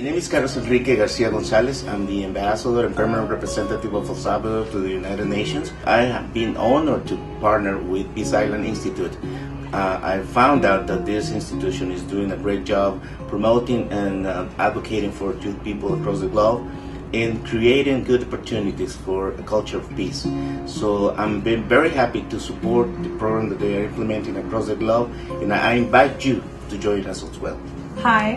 My name is Carlos Enrique García González. I'm the ambassador and permanent representative of El Salvador to the United Nations. I have been honored to partner with Peace Islands Institute. I found out that this institution is doing a great job promoting and advocating for youth people across the globe and creating good opportunities for a culture of peace. So I'm very happy to support the program that they are implementing across the globe, and I invite you to join us as well. Hi,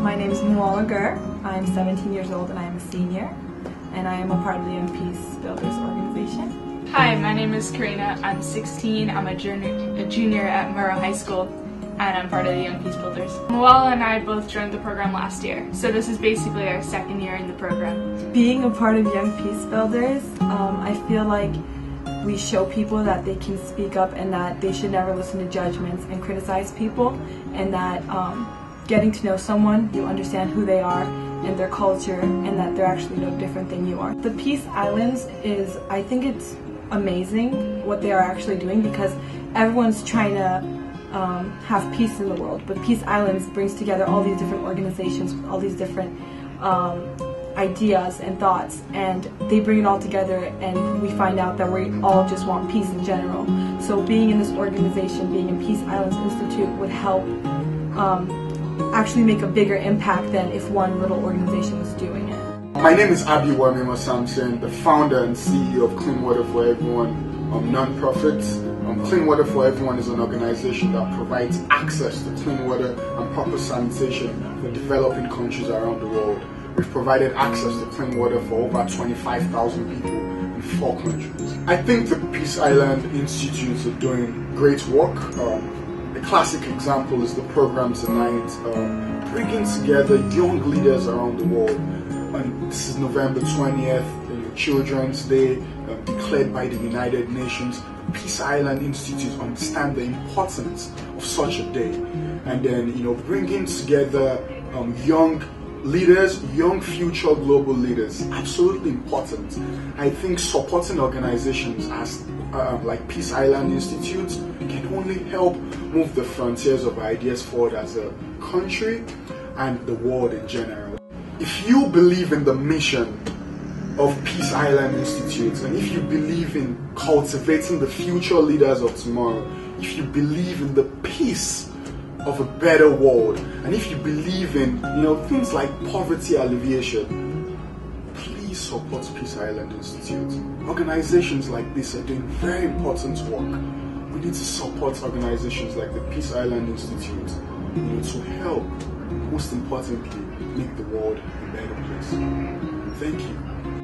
my name is Muala Gurr. I'm 17 years old and I am a senior, and I am a part of the Young Peace Builders organization. Hi, my name is Karina. I'm 16. I'm a junior at Murrow High School, and I'm part of the Young Peace Builders. Muala and I both joined the program last year, so this is basically our second year in the program. Being a part of Young Peace Builders, I feel like we show people that they can speak up and that they should never listen to judgments and criticize people, and that getting to know someone, you understand who they are and their culture, and that they're actually no different than you are. The Peace Islands is, I think it's amazing what they are actually doing, because everyone's trying to have peace in the world, but Peace Islands brings together all these different organizations with all these different ideas and thoughts, and they bring it all together, and we find out that we all just want peace in general. So being in this organization, being in Peace Islands Institute, would help actually make a bigger impact than if one little organization was doing it. My name is Abbey Wemimo Samson, the founder and CEO of Clean Water for Everyone, non-profits. Clean Water for Everyone is an organization that provides access to clean water and proper sanitation for developing countries around the world. We've provided access to clean water for over 25,000 people in 4 countries. I think the Peace Island Institutes are doing great work. A classic example is the program tonight, bringing together young leaders around the world. And this is November 20th, Children's Day, declared by the United Nations. Peace Island Institute understand the importance of such a day. And then, bringing together young leaders, young future global leaders, absolutely important. I think supporting organizations as like Peace Island Institute can only help move the frontiers of ideas forward as a country and the world in general. If you believe in the mission of Peace Island Institute, and if you believe in cultivating the future leaders of tomorrow, if you believe in the peace of a better world, and if you believe in things like poverty alleviation, please support Peace Island Institute. Organizations like this are doing very important work. We need to support organizations like the Peace Island Institute to help, most importantly, make the world a better place. Thank you.